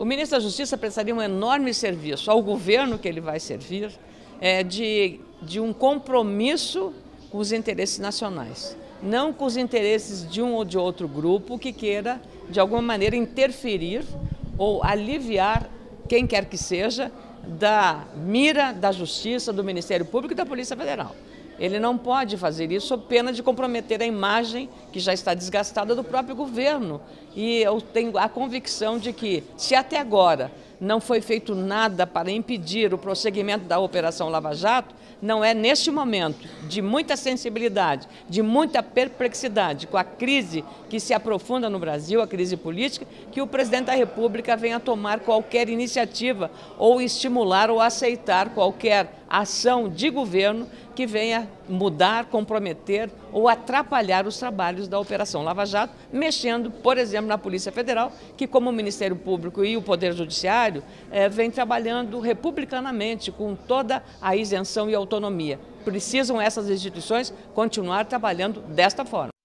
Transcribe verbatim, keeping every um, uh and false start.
O ministro da Justiça prestaria um enorme serviço ao governo que ele vai servir é, de, de um compromisso com os interesses nacionais, não com os interesses de um ou de outro grupo que queira, de alguma maneira, interferir ou aliviar quem quer que seja da mira da Justiça, do Ministério Público e da Polícia Federal. Ele não pode fazer isso, sob pena de comprometer a imagem que já está desgastada do próprio governo. E eu tenho a convicção de que, se até agora não foi feito nada para impedir o prosseguimento da Operação Lava Jato, não é neste momento de muita sensibilidade, de muita perplexidade com a crise que se aprofunda no Brasil, a crise política, que o presidente da República venha tomar qualquer iniciativa ou estimular ou aceitar qualquer ação de governo que venha mudar, comprometer ou atrapalhar os trabalhos da Operação Lava Jato, mexendo, por exemplo, na Polícia Federal, que como o Ministério Público e o Poder Judiciário, eh, vem trabalhando republicanamente, com toda a isenção e autonomia. Precisam essas instituições continuar trabalhando desta forma.